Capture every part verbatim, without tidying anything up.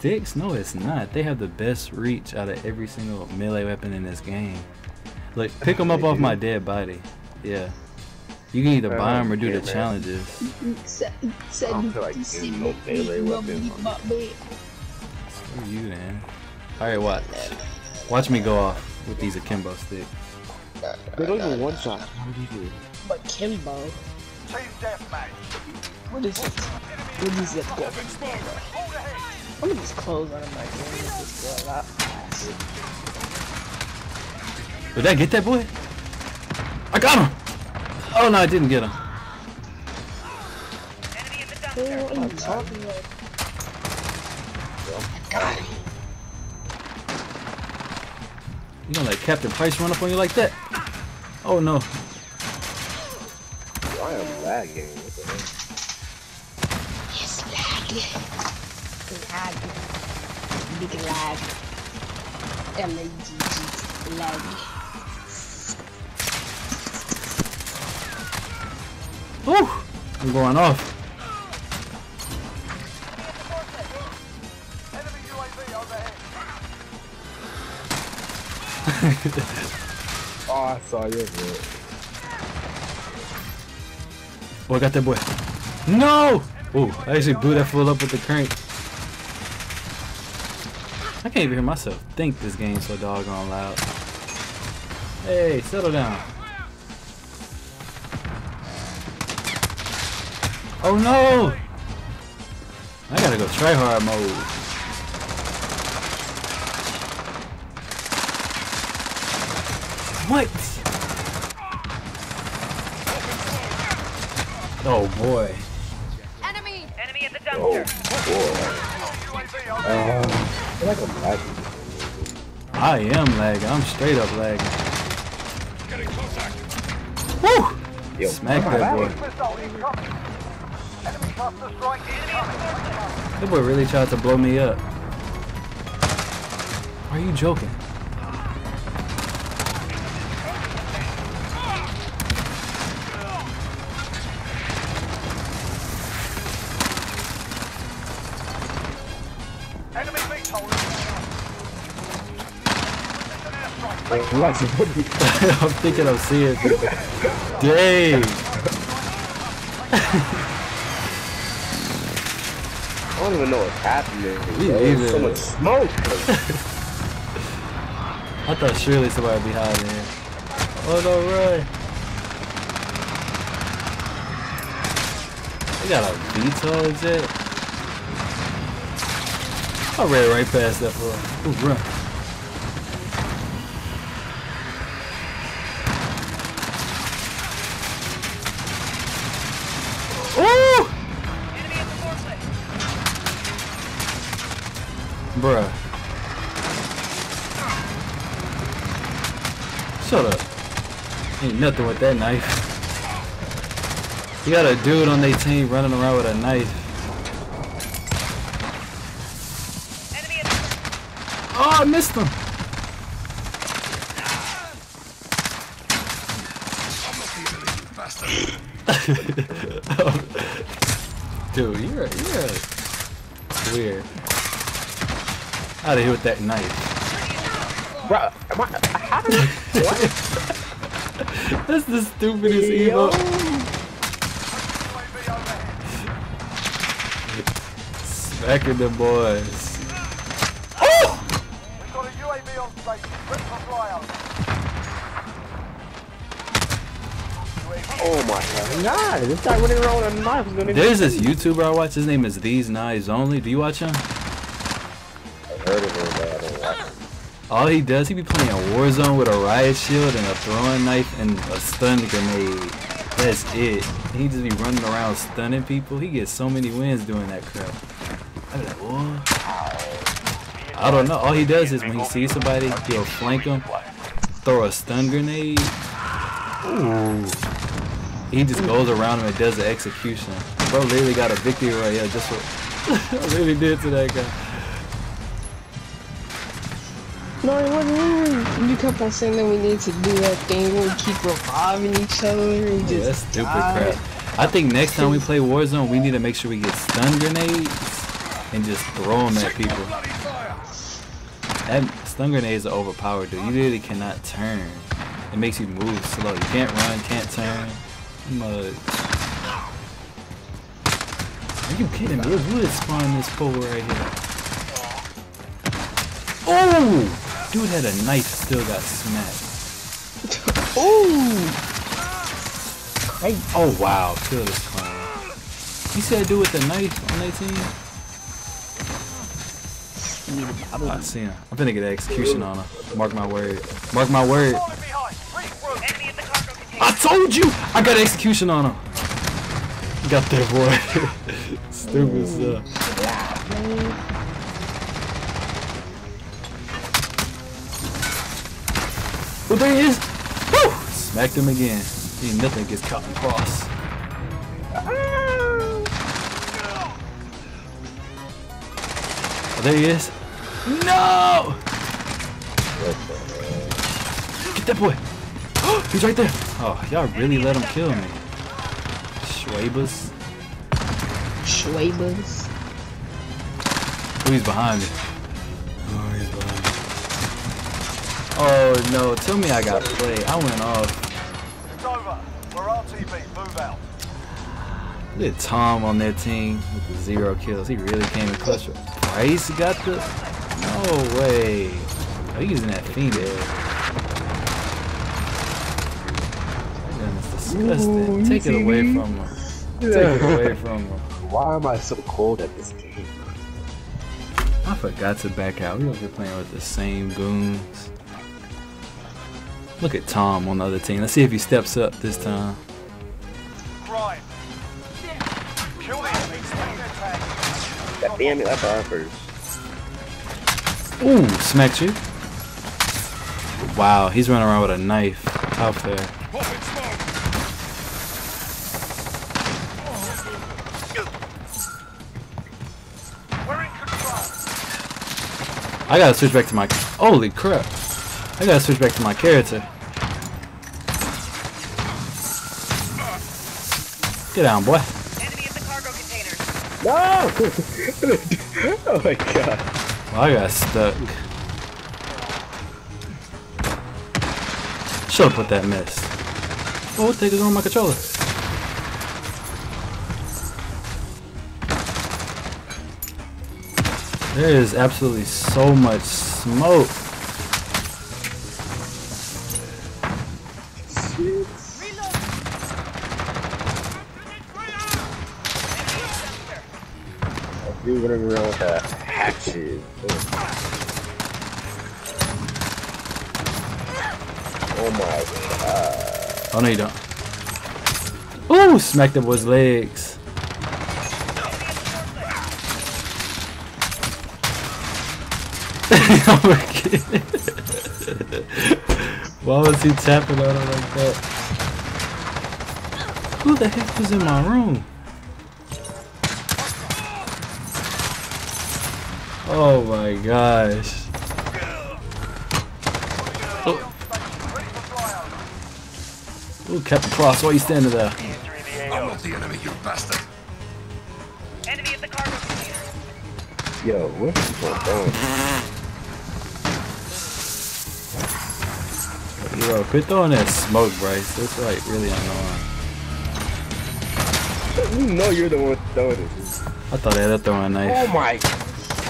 dicks? No, it's not. They have the best reach out of every single melee weapon in this game. Like, pick them up off my dead body. Yeah. You can either buy them or do the challenges. I don't feel like using no melee weapon on me. Screw you, man. Alright, watch. Watch me go off with these akimbo sticks. They don't even one shot. What do you do? But Kimbo. What is this? What is this? Look at these clothes on him like this. Did I get that boy? I got him! Oh no, I didn't get him. Enemy in the dumpster. What are you talking about? Oh, I got him. You gonna let Captain Price run up on you like that? Oh no. I am lagging. What the heck? It's lagging. It's lagging. Big lag. L A G G. Lag. Woo! I'm going off. Enemy U A V overhead. Oh, I saw you, bro. Oh, I got that boy. No! Oh, I actually blew that fool up with the crank. I can't even hear myself think this game's so doggone loud. Hey, settle down. Oh no! I gotta go try hard mode. What? Oh boy. Enemy! Enemy at the dumpster! Oh boy. Uh, like I'm lagging. I am lagging. I'm straight up lagging. Woo! Yo, smack that boy. That boy really tried to blow me up. Are you joking? I'm thinking I'm seeing it. Dang! I don't even know what's happening. There's so much smoke! I thought surely somebody would be hiding here. Oh no, Roy! They got a V TOL jet? I ran right past that fool. Ooh, run. Bruh. Shut up. Ain't nothing with that knife. You got a dude on their team running around with a knife. Enemy oh, I missed him. Dude, you're you're weird. Out of here with that knife. Bruh, am I, how did I, what? That's the stupidest Evo. Smacking the boys. Oh! We've got a U A V on site. Rip the flyout. Oh my god. Nah, this guy running around with a knife is gonna There's this YouTuber I watch. His name is These Knives Only. Do you watch him? All he does, he be playing Warzone with a riot shield and a throwing knife and a stun grenade. That's it. He just be running around stunning people. He gets so many wins doing that crap. I be like, whoa. I don't know. All he does is when he sees somebody, he'll flank him, throw a stun grenade. Ooh. He just goes around him and does the execution. Bro literally got a victory royale yeah, just for I really did to that guy. No, it wasn't. You kept on saying that we need to do that thing where we keep reviving each other and just. Yeah, that's stupid die. Crap. I think next time we play Warzone, we need to make sure we get stun grenades and just throw them at people. That stun grenades are overpowered, dude. You literally cannot turn. It makes you move slow. You can't run, can't turn. Mud. Are you kidding me? It would spawn this pole right here. Oh! Dude had a knife, still got smacked. Oh! Oh wow, kill this clown. You said dude with the knife on their team? I'm not seeing him. I'm finna get an execution on him. Mark my word. Mark my word. I told you! I got an execution on him. Got that boy. Stupid stuff. Well, there he is! Woo! Smacked him again. Ain't nothing gets Captain Cross. Oh, there he is. No! Get that boy! He's right there! Oh, y'all really let him kill me. Schwabers. Schwabers. Oh, he's behind me. Oh, he's behind me. Oh, no. Tell me I got played. I went off. Look at Tom on their team with the zero kills. He really came in clutch. Price got the... No way. Are you using that fiend there? That's disgusting. Ooh, Take it away me? from him. Take it away from him. Why am I so cold at this game? I forgot to back out. We were playing with the same goons. Look at Tom on the other team. Let's see if he steps up this time. God damn it, I fired first. Ooh, smacked you. Wow, he's running around with a knife out there. I gotta switch back to my... Holy crap. I gotta switch back to my character. Get down, boy. Enemy in the cargo containers. No! Oh my god. Well, I got stuck. Should've put that miss. Oh, take it on my controller. There is absolutely so much smoke. Dude running around with a hatchet. Oh my god. Oh no you don't. Ooh, smacked up his legs. Oh my god. Why was he tapping on him like that? Who the heck was in my room? Oh my gosh. Oh. Ooh, Captain Cross, why are you standing there? I'm not the enemy, you bastard. Enemy at the cargo container. Yo, where is he going? Yo, quit throwing that smoke, Bryce. That's like really annoying. You know you're the one throwing it. I thought I had throwing a knife. Oh my god.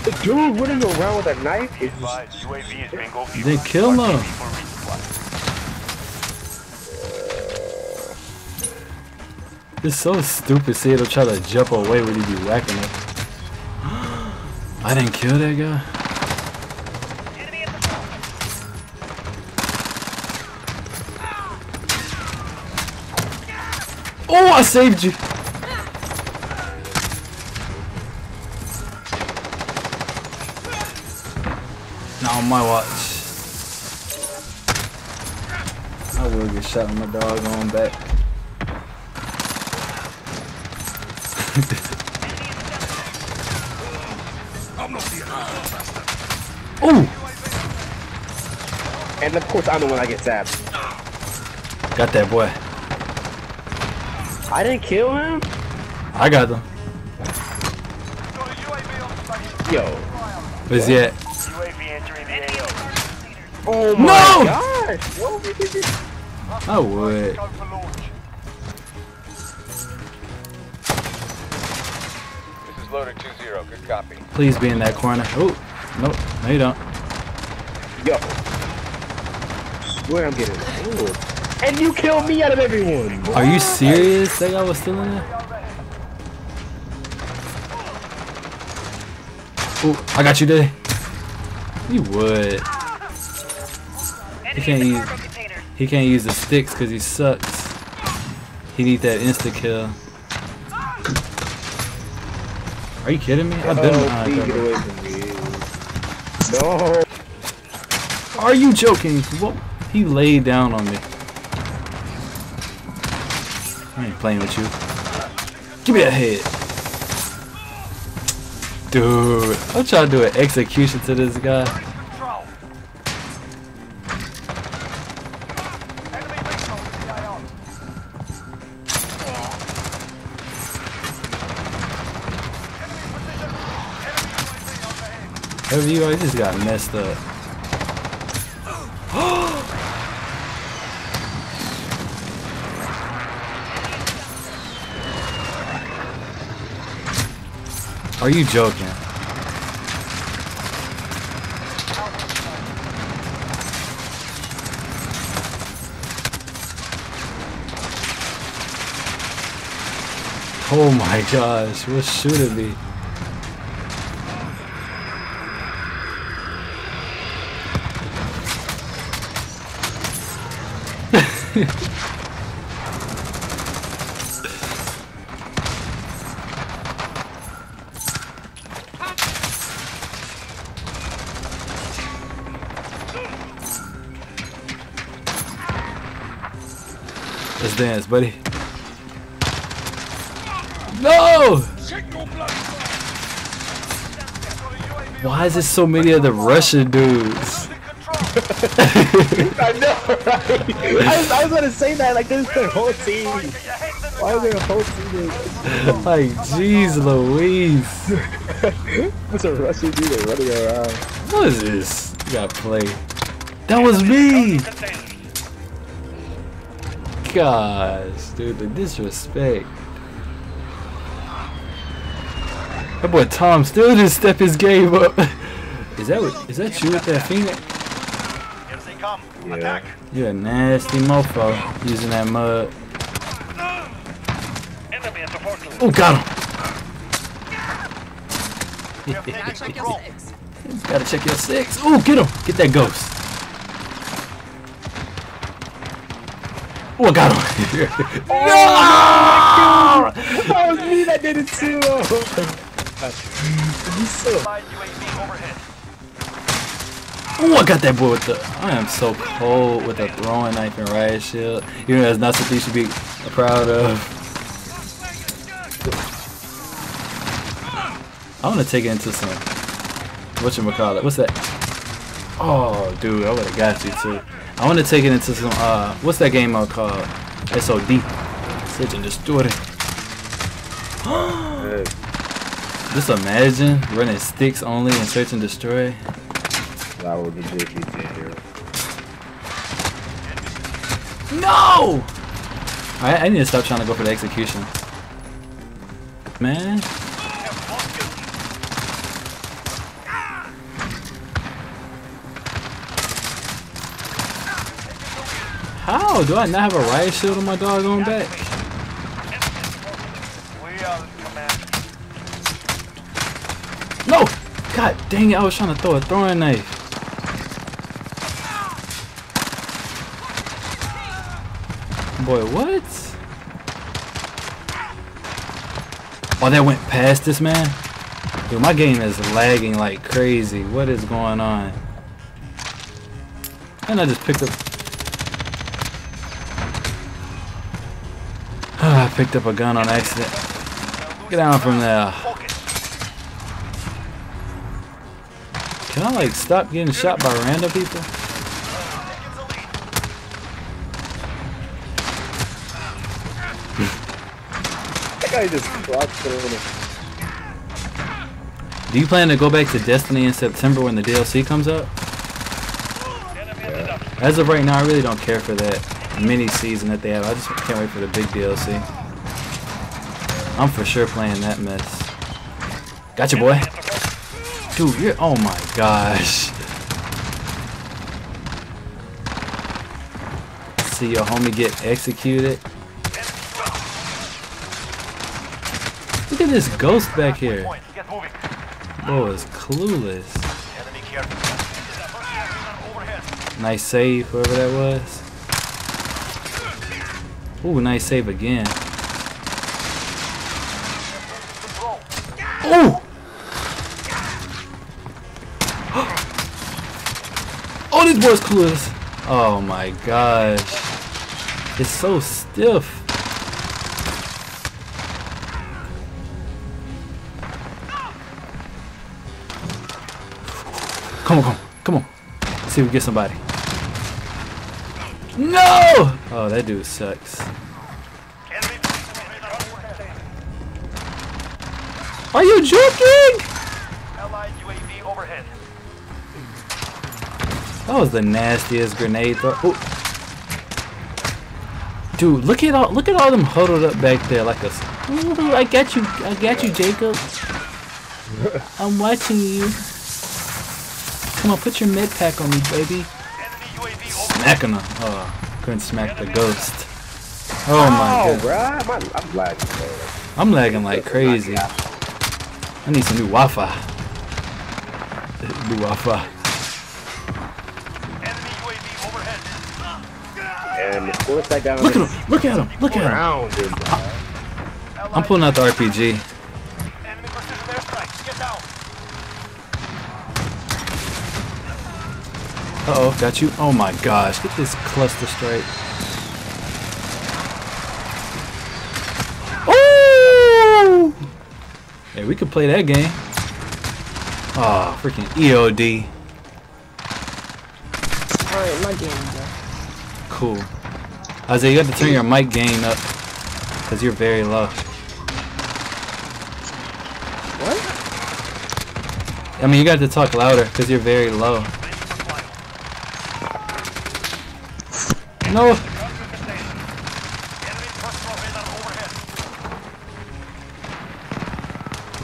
The dude running around with a knife is just... U A V they kill him. Uh... It's so stupid seeing him try to jump away when he be whacking it. I didn't kill that guy. Enemy at the front. Oh, I saved you. On my watch. I will get shot with my dog on back. Ooh! And of course I'm the one I get stabbed. Got that boy. I didn't kill him? I got him. Yo. Where's he at? U A V entering the A O. Oh my no! Gosh! What? I would. This is loader two zero. Good copy. Please be in that corner. Oh, nope. No, you don't. Yo. Where I'm getting killed. And you killed me out of everyone. What? Are you serious? That guy was still in there? Ooh, I got you today. You would. He can't use. He can't use the sticks because he sucks. He need that insta kill. Are you kidding me? I've been behind. No. Are you joking? What? He laid down on me. I ain't playing with you. Give me that head. Dude, I'm trying to do an execution to this guy. Whoever you are, you just got messed up. Are you joking? Oh my gosh, what should it be? Let's dance, buddy. No! Why is there so many of the Russian dudes? I know, right? I was, I was gonna say that, like, this is their whole team. Why is there a whole team? Like, jeez Louise. There's a Russian dude running around. What is this? You gotta play. That was me! Gosh, dude, the disrespect. That boy Tom still didn't step his game up. Is that is that you with that Fennec? Yeah. You're a nasty mofo using that mud. Oh, got him. Gotta check your six. Oh, get him. Get that ghost. Oh, I got him! Oh, no! That was me that did it too! Oh, I got that boy with the... I am so cold with a throwing knife and riot shield. You know, that's not something you should be proud of. I want to take it into some... Whatchamacallit? What's that? Oh, dude, I would have got you too. I want to take it into some, uh, what's that game mode called? S O D. Search and Destroy. Just imagine running sticks only and Search and Destroy. That would be here. No! I, I need to stop trying to go for the execution. Man. How do I not have a riot shield on my dog on back? No! God dang it, I was trying to throw a throwing knife. Boy, what? Oh, that went past this man? Dude, my game is lagging like crazy. What is going on? And I just picked up... I picked up a gun on accident. Get down from there. Can I like stop getting shot by random people? That guy just dropped it. Do you plan to go back to Destiny in September when the D L C comes up? Yeah. As of right now, I really don't care for that mini season that they have. I just can't wait for the big D L C. I'm for sure playing that mess. Gotcha, boy. Dude, you're... Oh my gosh. See your homie get executed. Look at this ghost back here. Boy is clueless. Nice save, whoever that was. Ooh, nice save again. Ooh! Oh, this boy's clueless. Oh my gosh. It's so stiff. Come on, come on, come on. Let's see if we get somebody. No! Oh, that dude sucks. Are you joking? That was the nastiest grenade throw. Ooh. Dude, look at all, look at all them huddled up back there like a. Ooh, I got you, I got you, Jacob. I'm watching you. Come on, put your med pack on me, baby. Smacking her. Oh, couldn't smack the ghost. Oh my god. I'm lagging. I'm lagging like crazy. I need some new Wi-Fi. New Wi-Fi. And of course that guy. Look at him! Look at him! Look at him! I'm pulling out the R P G. Uh oh, got you. Oh my gosh, get this cluster straight. Oh! Hey, we could play that game. Oh, freaking E O D. Alright, my game. Cool. Isaiah, you have to turn your mic gain up because you're very low. What? I mean, you got to talk louder because you're very low. No.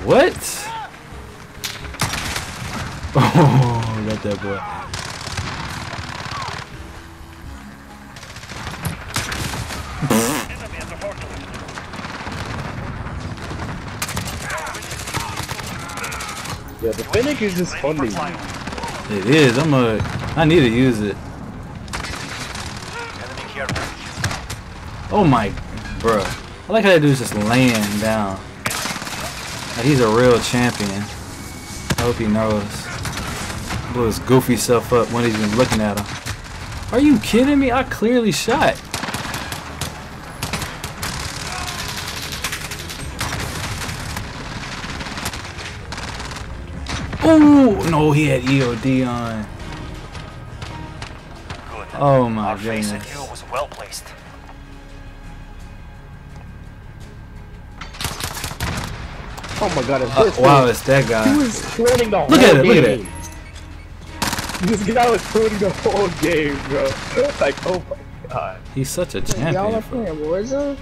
What? Oh, got that boy. Yeah, the Fennec is just funny. It is. I'm a. I need to use it. Oh my, bro! I like how that dude's just laying down. Like he's a real champion. I hope he knows. Blew his goofy self up when he's been looking at him. Are you kidding me? I clearly shot. Oh no, he had E O D on. Oh my goodness. Our face at you was well placed. Oh my god, it's uh, this wow, it's that guy. He was cloning the look whole at it, look game. At it. This guy was cloning the whole game, bro. Like, oh my god. He's such a champion. Y'all are playing Warzone?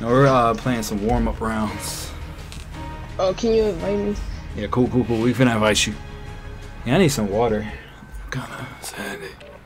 No, we're uh, playing some warm-up rounds. Oh, can you invite me? Yeah, cool, cool, cool. We finna invite you. Yeah, I need some water. I'm kinda sad.